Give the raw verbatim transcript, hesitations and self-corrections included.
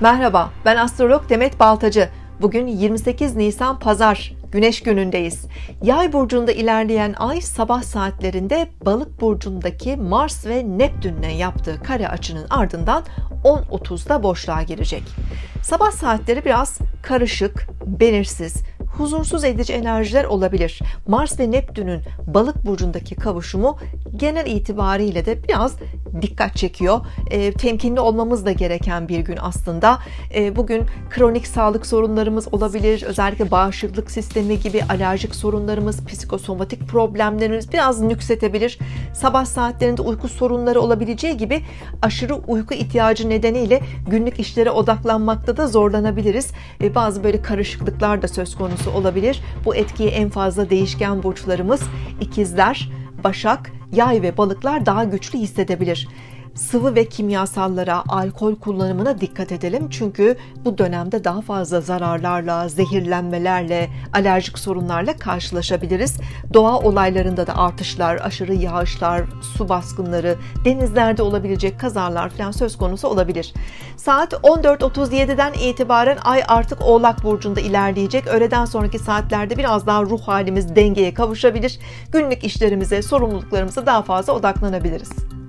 Merhaba, ben astrolog Demet Baltacı. Bugün yirmi sekiz Nisan Pazar, Güneş günündeyiz. Yay burcunda ilerleyen ay sabah saatlerinde Balık burcundaki Mars ve Neptün'le yaptığı kare açının ardından on otuzda boşluğa girecek. Sabah saatleri biraz karışık, belirsiz, huzursuz edici enerjiler olabilir. Mars ve Neptün'ün Balık burcundaki kavuşumu genel itibariyle de biraz dikkat çekiyor. E, temkinli olmamız da gereken bir gün aslında. E, bugün kronik sağlık sorunlarımız olabilir. Özellikle bağışıklık sistemi gibi alerjik sorunlarımız, psikosomatik problemlerimiz biraz nüksetebilir. Sabah saatlerinde uyku sorunları olabileceği gibi aşırı uyku ihtiyacı nedeniyle günlük işlere odaklanmakta da zorlanabiliriz. E, bazı böyle karışıklıklar da söz konusu olabilir. Bu etkiyi en fazla değişken burçlarımız İkizler, Başak, Yay ve Balıklar daha güçlü hissedebilir. Sıvı ve kimyasallara, alkol kullanımına dikkat edelim. Çünkü bu dönemde daha fazla zararlarla, zehirlenmelerle, alerjik sorunlarla karşılaşabiliriz. Doğa olaylarında da artışlar, aşırı yağışlar, su baskınları, denizlerde olabilecek kazalar falan söz konusu olabilir. Saat on dört otuz yedi'den itibaren ay artık Oğlak burcunda ilerleyecek. Öğleden sonraki saatlerde biraz daha ruh halimiz dengeye kavuşabilir. Günlük işlerimize, sorumluluklarımıza daha fazla odaklanabiliriz.